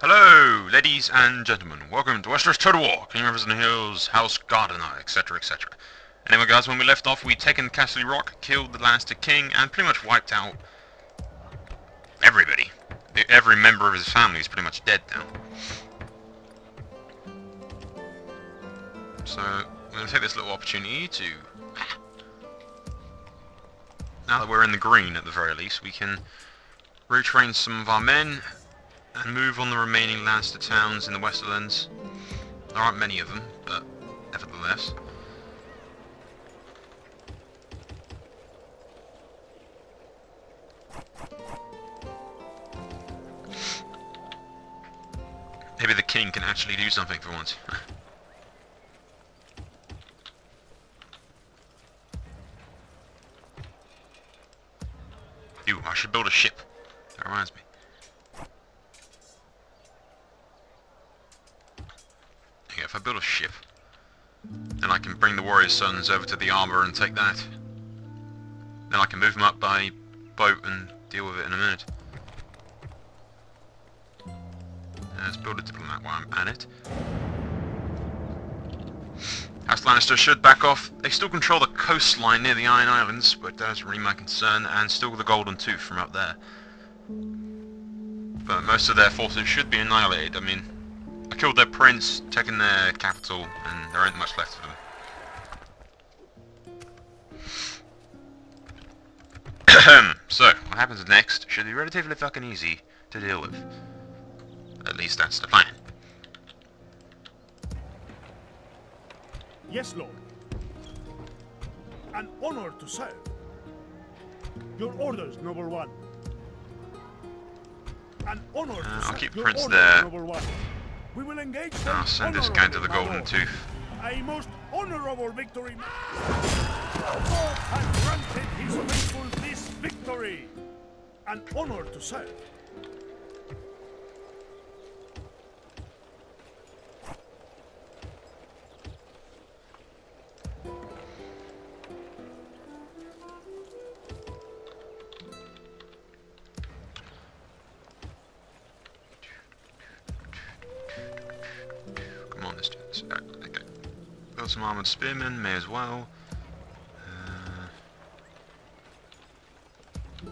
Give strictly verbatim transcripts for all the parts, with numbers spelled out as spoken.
Hello, ladies and gentlemen. Welcome to Westeros Total War, King of Rivers and Hills, House Gardener, et cetera, et cetera. Anyway, guys, when we left off, we'd taken Casterly Rock, killed the Lannister King, and pretty much wiped out everybody. Every member of his family is pretty much dead now. So, we're going to take this little opportunity to... Now that we're in the green, at the very least, we can retrain some of our men and move on the remaining Lannister towns in the Westerlands. There aren't many of them, but nevertheless. Maybe the king can actually do something for once. Ew, I should build a ship. That reminds me. Yeah, if I build a ship, then I can bring the Warrior's Sons over to the armor and take that. Then I can move them up by boat and deal with it in a minute. Let's build a diplomat while I'm at it. House Lannister should back off. They still control the coastline near the Iron Islands, but that's really my concern, and still the Golden Tooth from up there. But most of their forces should be annihilated. I mean, I killed their prince, taken their capital, and there ain't much left of them. So, what happens next should be relatively fucking easy to deal with. At least that's the plan. Yes, Lord. An honor to serve. Your orders, noble one. An honor uh, to serve. I'll keep Prince there. We will engage. I'll send this guy to the Golden Tooth. A most honorable victory. God has granted his faithful this victory. An honor to serve. Some armoured spearmen, may as well. Uh,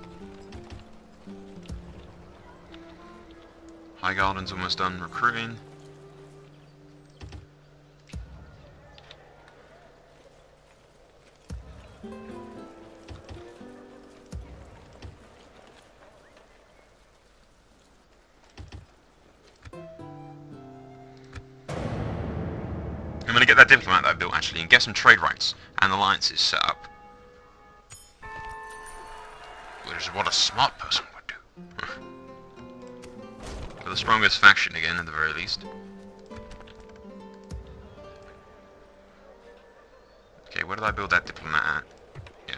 Highgarden's almost done recruiting. That diplomat that I built actually, and get some trade rights and alliances set up, which is what a smart person would do. For the strongest faction again, at the very least. Okay, where did I build that diplomat at? Yeah.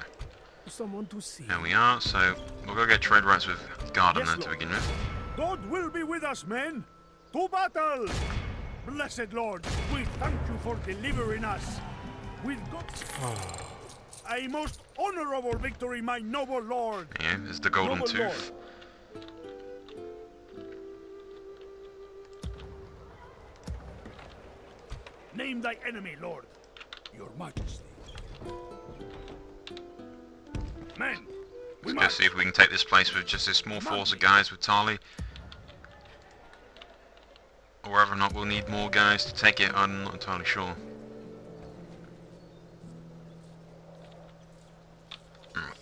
Someone to see. There we are. So we'll go get trade rights with Gardener yes, to begin with. God will be with us, men. To battle. Blessed Lord, we thank you for delivering us. With God, oh. A most honorable victory, my noble Lord. Yeah, it's the Golden noble Tooth. Lord. Name thy enemy, Lord. Your Majesty. Men, we let's go see if we can take this place with just a small Money. force of guys with Tali. Or whether or not we'll need more guys to take it, I'm not entirely sure.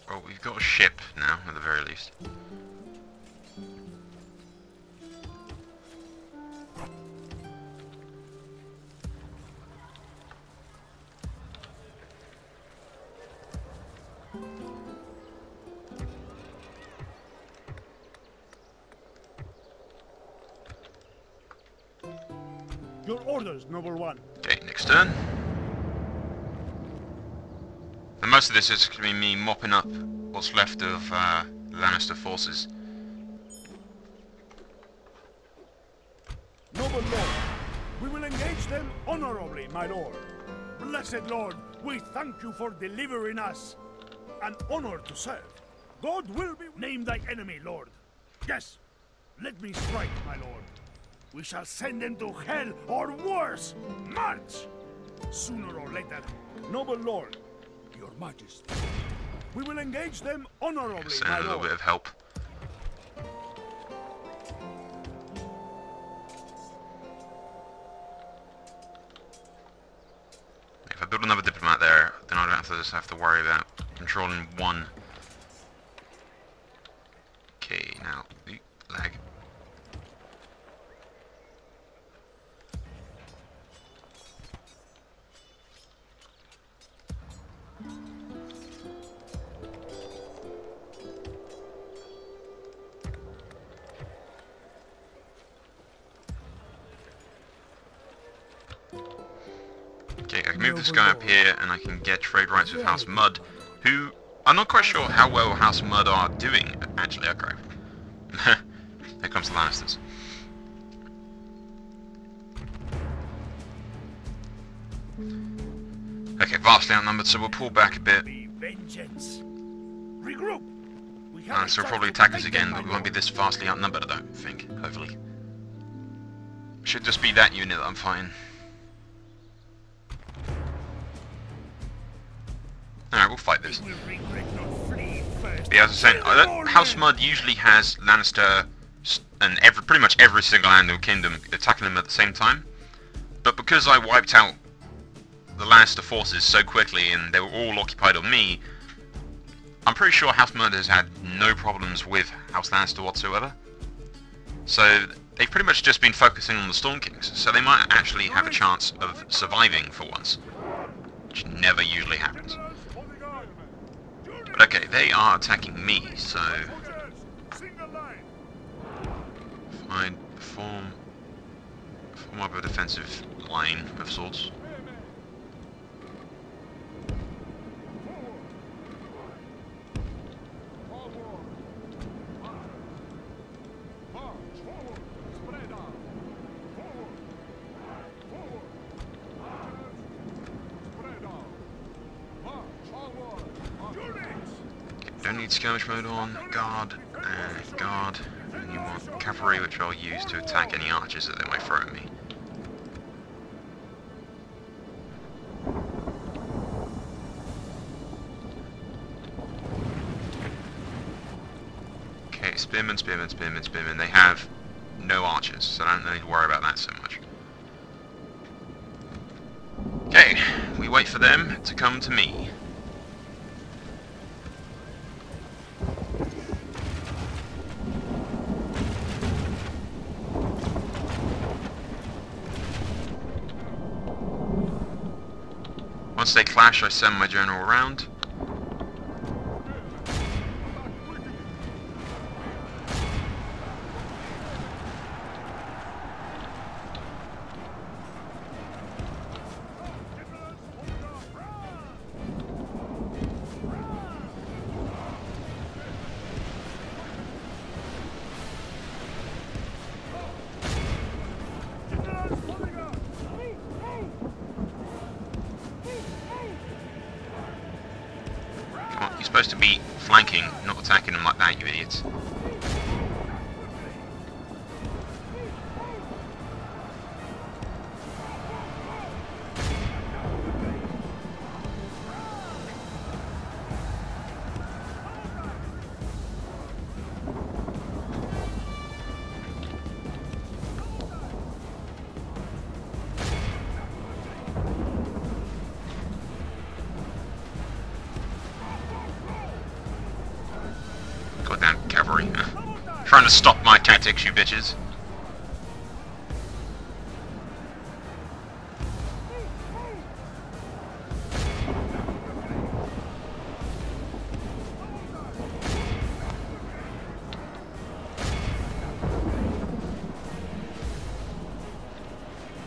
Well, we've got a ship now, at the very least. Your orders, noble one. Okay, next turn. And most of this is going to be me mopping up what's left of uh, Lannister forces. Noble Lord, we will engage them honorably, my lord. Blessed Lord, we thank you for delivering us. An honor to serve. God will be... Name thy enemy, Lord. Yes, let me strike, my lord. We shall send them to hell or worse! March! Sooner or later, noble lord, your majesty, we will engage them honorably, my lord. Send a little bit of help. If I build another diplomat there, then I don't have to just have to worry about controlling one. Okay, now, lag. This guy up here, and I can get trade rights with House Mudd, who I'm not quite sure how well House Mudd are doing. Actually, okay. There comes the Lannisters. Okay, vastly outnumbered, so we'll pull back a bit. Uh, so we'll probably attack us again, but we won't be this vastly outnumbered, I don't think. Hopefully, should just be that unit that I'm fighting. Alright, we'll fight this. Yeah, as I was saying, uh, House Mudd usually has Lannister and every, pretty much every single Andor kingdom attacking them at the same time. But because I wiped out the Lannister forces so quickly and they were all occupied on me, I'm pretty sure House Mudd has had no problems with House Lannister whatsoever. So they've pretty much just been focusing on the Storm Kings, so they might actually have a chance of surviving for once, which never usually happens. But okay, they are attacking me, so if I form, form up a defensive line of sorts. Don't need skirmish mode on, guard, and guard, and you want cavalry, which I'll use to attack any archers that they might throw at me. Okay, spearmen, spearmen, spearmen, spearmen, they have no archers, so I don't need to worry about that so much. Okay, we wait for them to come to me. Once they clash, I send my general around. Supposed to be flanking, not attacking them like that, you idiots. Trying to stop my tactics, you bitches.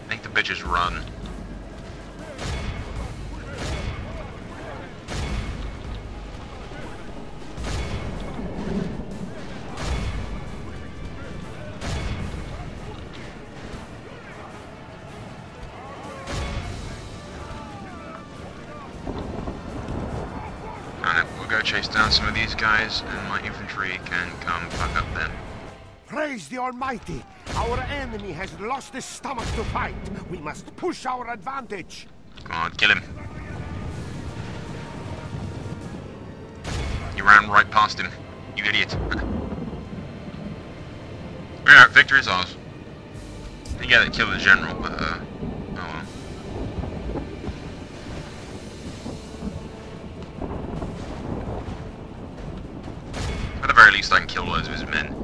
Make the bitches run. Chase down some of these guys, and my infantry can come fuck up them. Praise the Almighty! Our enemy has lost his stomach to fight! We must push our advantage! Come on, kill him. You ran right past him, you idiot. Yeah, victory is ours. You gotta kill the general, but uh, oh well. At the very least I can kill loads of his men.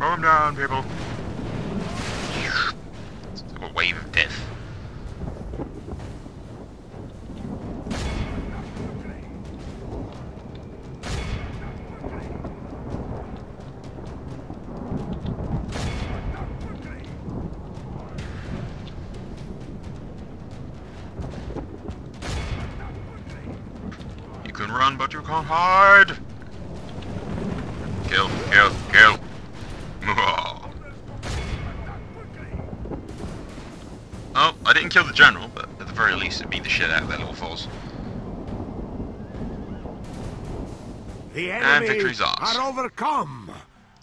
Mow him down, people. It's a wave of death. You can run, but you can't hide. Kill, kill, kill. Oh, I didn't kill the general, but at the very least it beat the shit out of that little force. The enemy are overcome.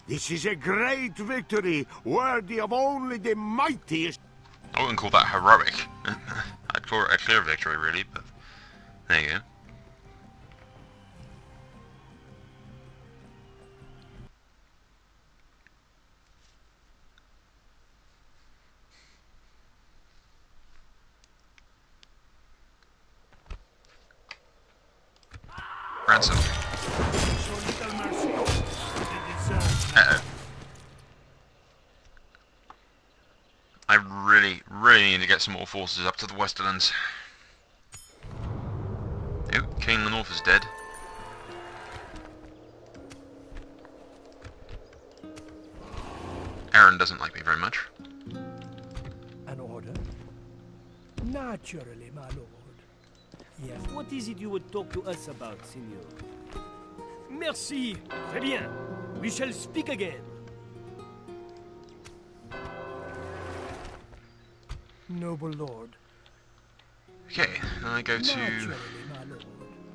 This is a great victory, worthy of only the mightiest. I wouldn't call that heroic. I'd call it a clear victory, really, but there you go. Ransom. Uh-oh. I really, really need to get some more forces up to the Westerlands. Oh, King of the North is dead. Arryn doesn't like me very much. An order? Naturally, my lord. Yes. What is it you would talk to us about, Signor? Merci. Très bien. We shall speak again. Noble lord. Okay, then I go to...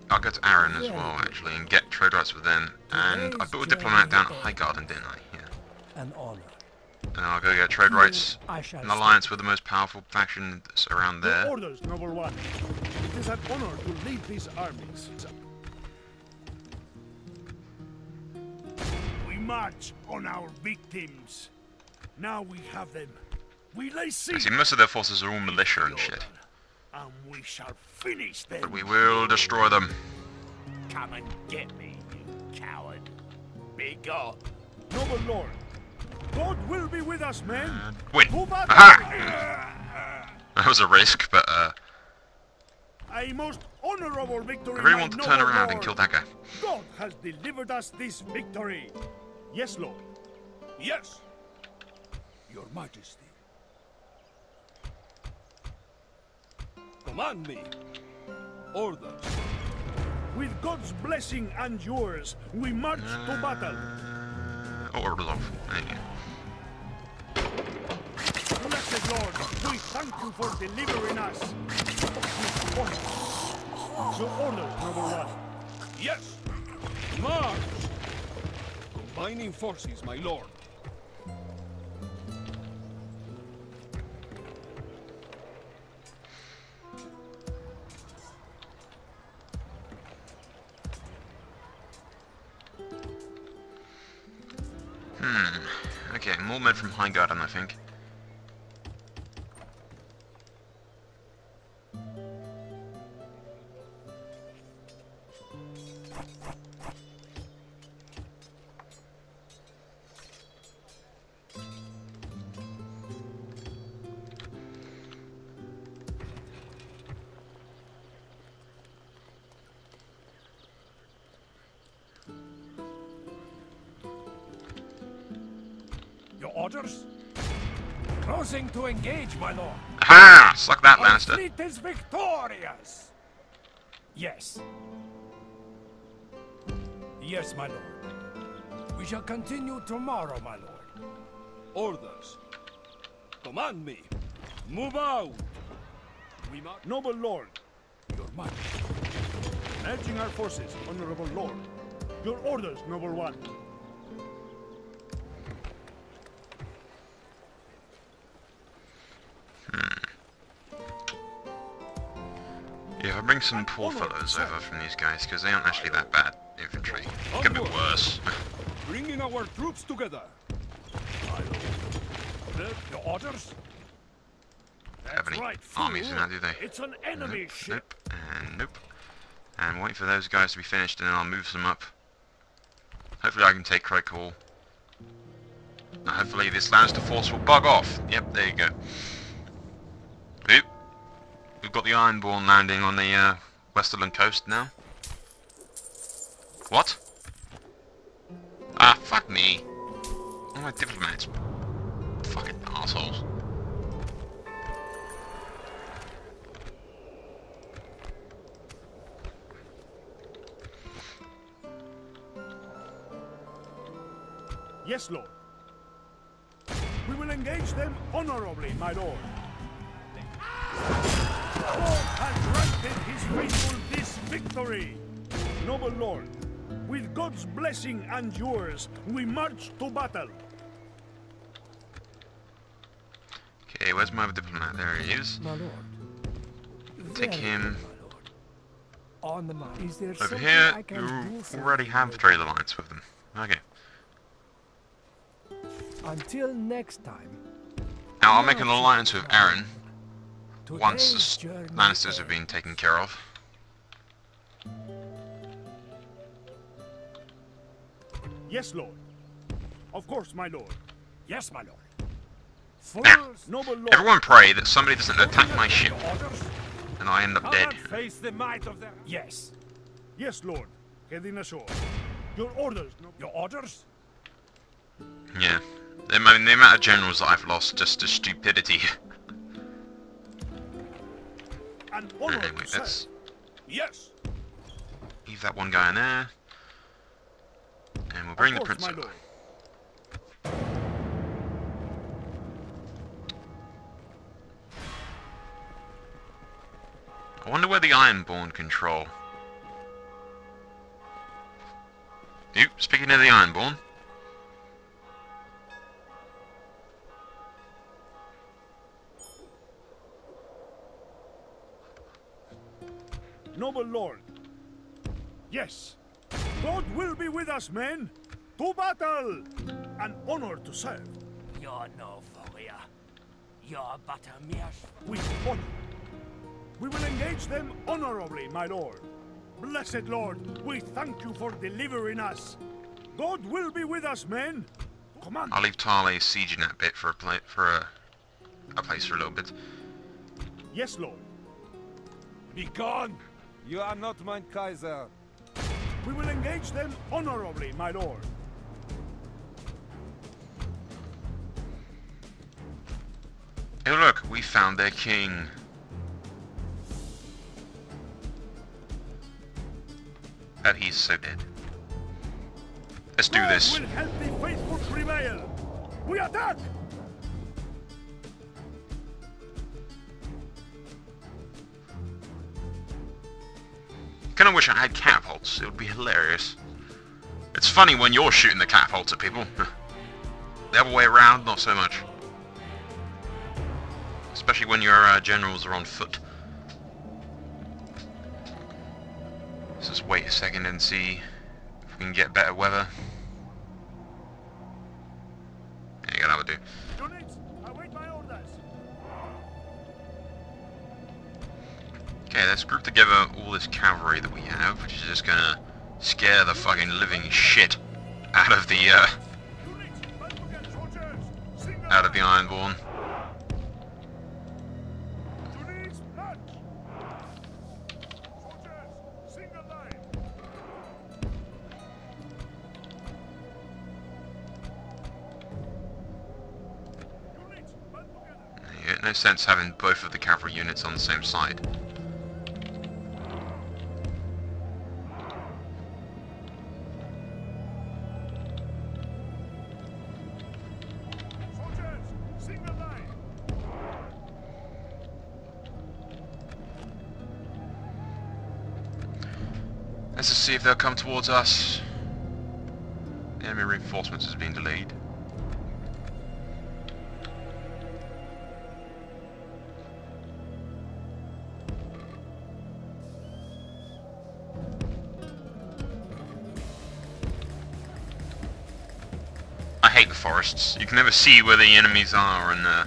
I'll go to Arryn as well, actually, and get trade rights with them. And I built a diplomat down at Highgarden, didn't I? Yeah. An honor. And I'll go get trade rights, an alliance with the most powerful faction that's around there. Orders, noble one. It is an honor to lead these armies. We march on our victims. Now we have them. We lay siege. See, most of their forces are all militia and shit. And we shall finish them. But we will destroy them. Come and get me, you coward. Be gone, noble lord. God will be with us, men. Uh, win. Aha! That was a risk, but uh. A most honorable victory. I really want to turn around and kill that guy. God has delivered us this victory. Yes, Lord. Yes. Your Majesty. Command me. Orders. With God's blessing and yours, we march uh, to battle. Oh, orders off. Thank you. Blessed Lord, we thank you for delivering us. Orders. So orders, number one. Yes! March! Combining forces, my lord. Hmm. Okay, more men from Highgarden, I think. Orders? Closing to engage, my lord. Ah, suck that, Lannister. Our fleet is victorious. Yes. Yes, my lord. We shall continue tomorrow, my lord. Orders. Command me. Move out. We march. Noble Lord. Your march. Marching our forces, Honorable Lord. Your orders, Noble One. Yeah, I'll bring some poor fellows over from these guys, because they aren't actually that bad, infantry. It could be worse. Bringing our troops together. The orders? They have any right, armies in that, do they? It's an enemy nope, ship. Nope, and nope. And wait for those guys to be finished, and then I'll move some up. Hopefully I can take Crow Call. Now hopefully this Lannister force will bug off. Yep, there you go. Oop. We've got the Ironborn landing on the uh, Westerland coast now. What? Ah, fuck me. All my diplomats. Fucking assholes. Yes, Lord. We will engage them honorably, my Lord. God has granted his faithful this victory. Noble Lord, with God's blessing and yours, we march to battle. Okay, where's my diplomat? There he is. My Lord. Take him. On the march. Is there Over here, I you already have trade alliance with them. Okay. Until next time. Now I'll make an alliance with Arryn. Once the Lannisters have been taken care of. Yes, Lord. Of course, my Lord. Yes, my Lord. Now, noble Lord. Everyone pray that somebody doesn't attack my ship, and I end up dead. Face the might of their... Yes. Yes, Lord. Heading ashore. Your orders. Your orders? Yeah. I mean, the amount of generals that I've lost just to stupidity. And anyway, let's yes. leave that one guy in there, and we'll bring course, the prince over. I wonder where the Ironborn control. Oop, speaking of the Ironborn. Noble Lord. Yes. God will be with us, men. To battle. An honor to serve. You're no warrior. You're but a mere... With honor. We will engage them honorably, my Lord. Blessed Lord, we thank you for delivering us. God will be with us, men. Command. I'll leave Tale sieging that bit for a, pla for a, a place for a little bit. Yes, Lord. Be gone! You are not mine, Kaiser. We will engage them honorably, my lord. Hey, look, we found their king. And he's so dead. Let's do this. We will help the faithful prevail. We attack! I kinda wish I had catapults, it would be hilarious. It's funny when you're shooting the catapults at people. The other way around, not so much. Especially when your uh, generals are on foot. Let's just wait a second and see if we can get better weather. There you go, that would do. Units, await my orders. Okay, let's group together all this cavalry that we have, which is just gonna scare the fucking living shit out of the, uh, out of the Ironborn. Yeah, no sense having both of the cavalry units on the same side. Let's just see if they'll come towards us. The enemy reinforcements has been delayed. I hate the forests. You can never see where the enemies are, and uh,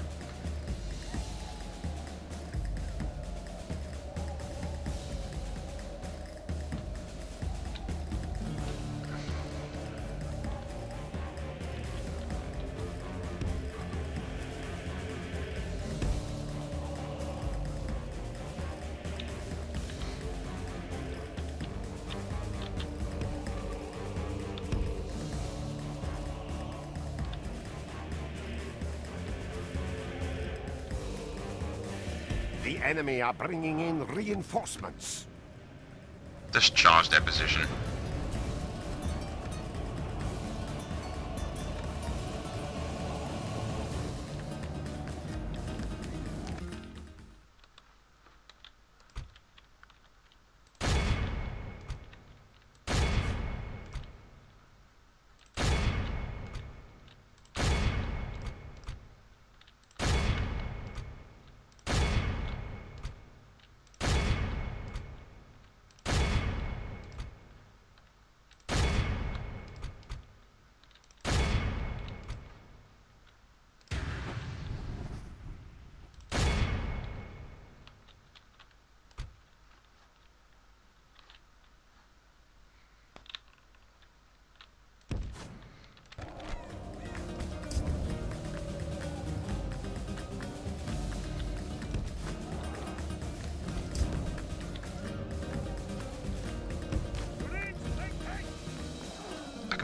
the enemy are bringing in reinforcements. Discharge their position.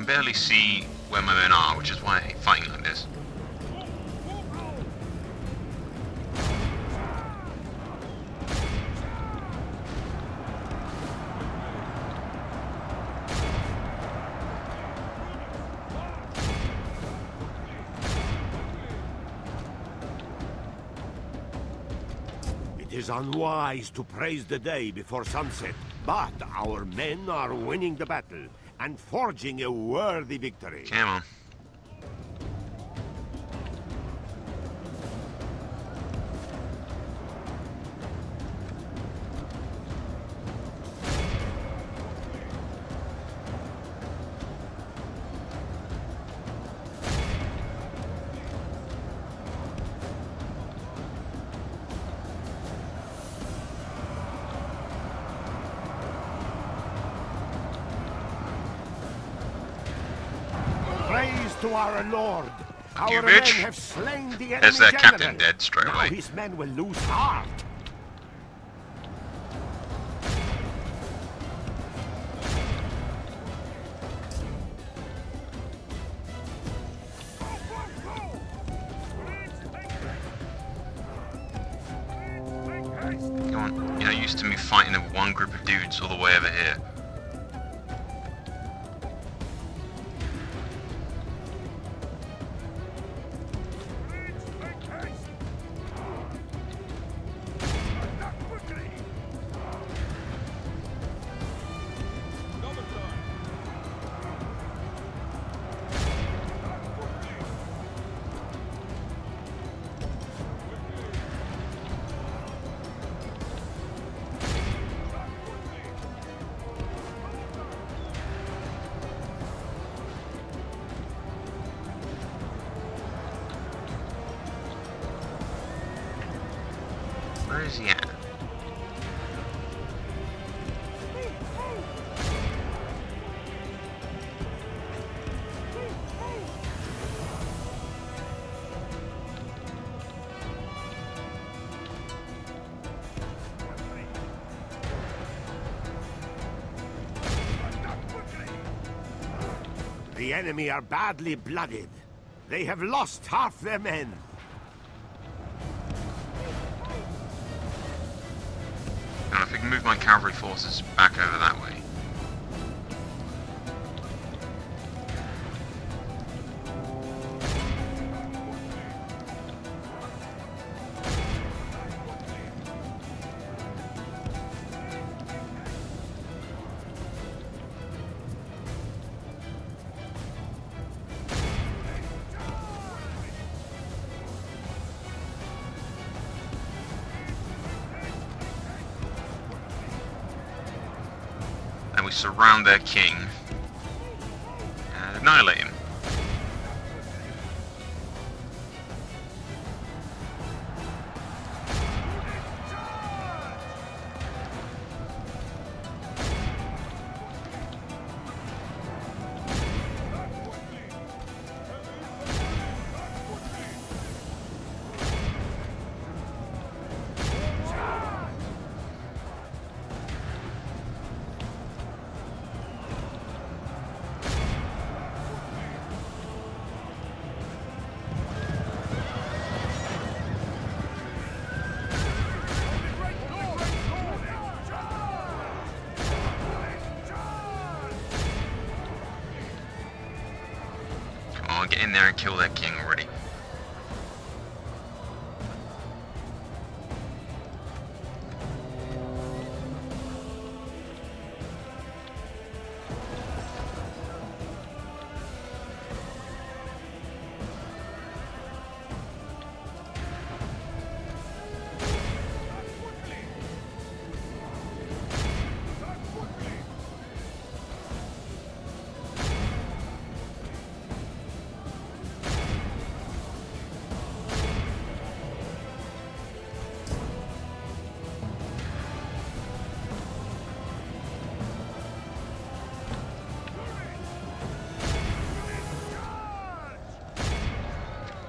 I barely see where my men are, which is why I hate fighting like this. It is unwise to praise the day before sunset, but our men are winning the battle and forging a worthy victory. Come on. To our Lord, our you men bitch. have slain the enemy. There's their general. captain dead straight now away. His men will lose heart. Come on, you're not used to me fighting with one group of dudes all the way over here. Where is he at? The enemy are badly blooded. They have lost half their men. Move my cavalry forces back over that way. we surround their king and annihilate him. Get in there and kill that king already.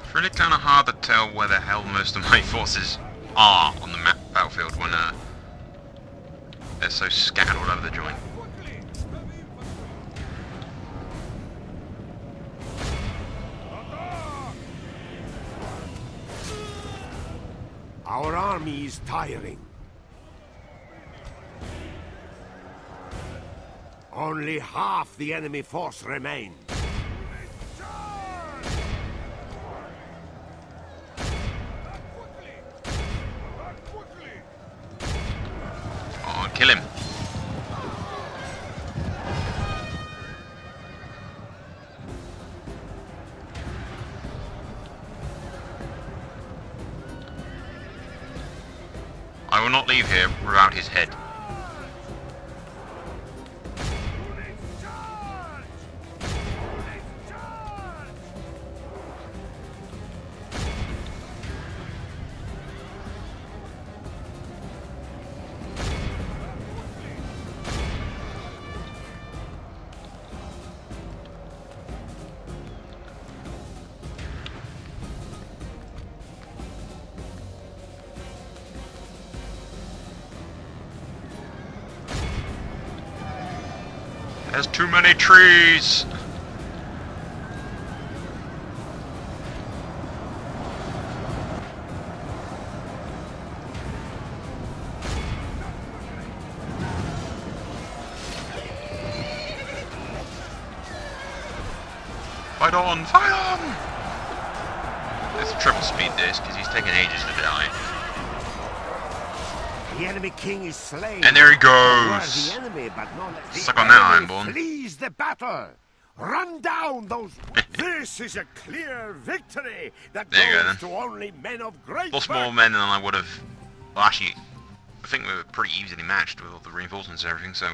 It's really kind of hard to tell where the hell most of my forces are on the map battlefield when uh, they're so scattered all over the joint. Our army is tiring. Only half the enemy force remains. Kill him. I will not leave here without his head. There's too many trees! Fight on! Fight on! It's triple speed this, because he's taking ages to die. The enemy king is slain! And there he goes! Suck on that, Ironborn. Please the battle! Run down those... This is a clear victory that there goes go, to only men of great lost work. More men than I would have... Well, actually, I think we were pretty easily matched with all the reinforcements and everything, so...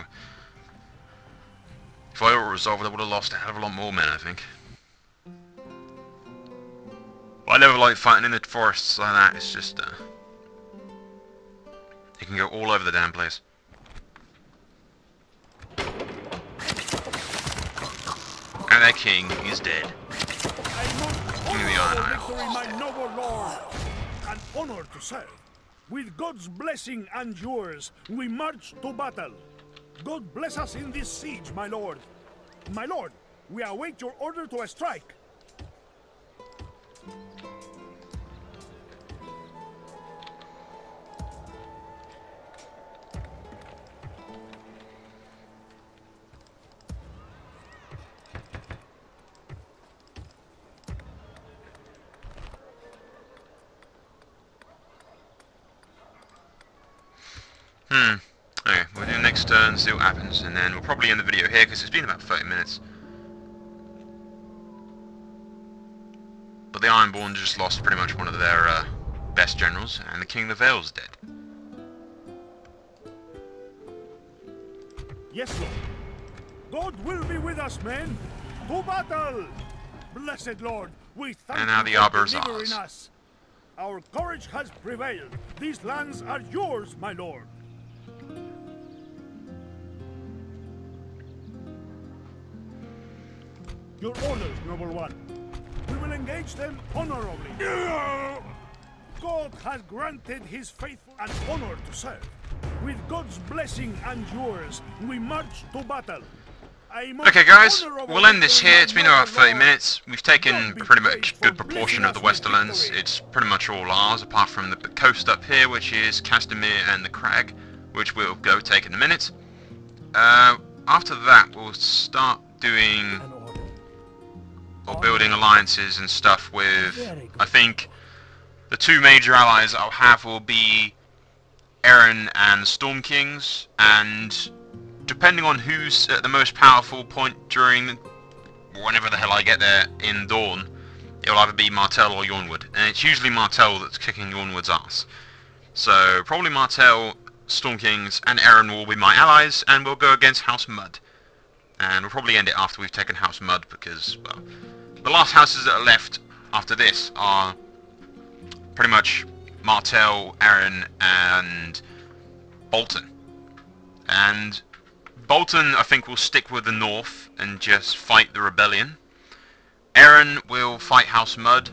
If I were resolved, I would have lost a hell of a lot more men, I think. But I never like fighting in the forests like that, it's just... Uh, you can go all over the damn place. And their king is dead. Give me the Iron Islands. My noble lord, an honor to serve. With God's blessing and yours, we march to battle. God bless us in this siege, my lord. My lord, we await your order to a strike. Hmm, okay, we'll do the next turn, see what happens, and then we'll probably end the video here, because it's been about thirty minutes. But the Ironborn just lost pretty much one of their uh, best generals, and the King of the Vale's dead. Yes, Lord. God will be with us, men. To battle! Blessed Lord, we thank and now the you for delivering us. Our courage has prevailed. These lands are yours, my lord. Your orders, noble one. We will engage them honorably. God has granted his faithful and honor to serve. With God's blessing and yours, we march to battle. Okay guys, we'll end this here. It's been about thirty minutes. We've taken pretty much a good proportion of the Westerlands. It's pretty much all ours, apart from the coast up here, which is Castamere and the Crag, which we'll go take in a minute. Uh, after that, we'll start doing or building alliances and stuff with, I think, the two major allies I'll have will be Arryn and Storm Kings, and depending on who's at the most powerful point during whenever the hell I get there in Dorne, it'll either be Martell or Yronwood, and it's usually Martell that's kicking Yronwood's ass. So probably Martell, Storm Kings, and Arryn will be my allies, and we'll go against House Mudd. And we'll probably end it after we've taken House Mudd, because, well, the last houses that are left after this are pretty much Martell, Arryn, and Bolton. And Bolton, I think, will stick with the north and just fight the rebellion. Arryn will fight House Mudd,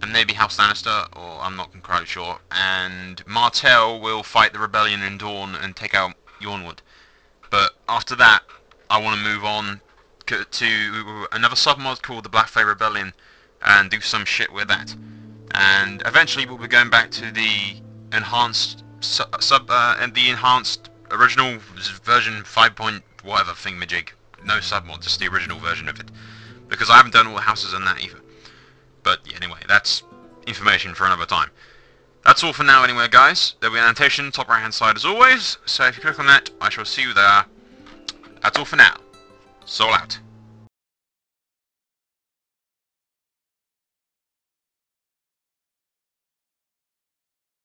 and maybe House Lannister, or I'm not entirely sure. And Martell will fight the rebellion in Dorne and take out Yronwood. But after that, I want to move on to another submod called the Blackfeather Rebellion and do some shit with that. And eventually, we'll be going back to the enhanced sub, sub uh, and the enhanced original version five point whatever thingamajig. No submod, just the original version of it, because I haven't done all the houses on that either. But yeah, anyway, that's information for another time. That's all for now anyway guys. There'll be an annotation top right hand side as always, so if you click on that I shall see you there. That's all for now. Soul out.